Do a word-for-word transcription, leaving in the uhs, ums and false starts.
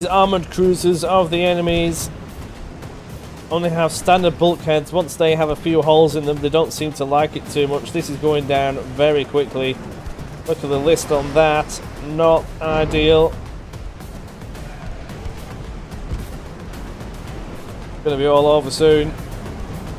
These armoured cruisers of the enemies only have standard bulkheads. Once they have a few holes in them, they don't seem to like it too much. This is going down very quickly. Look at the list on that. Not ideal. Gonna be all over soon.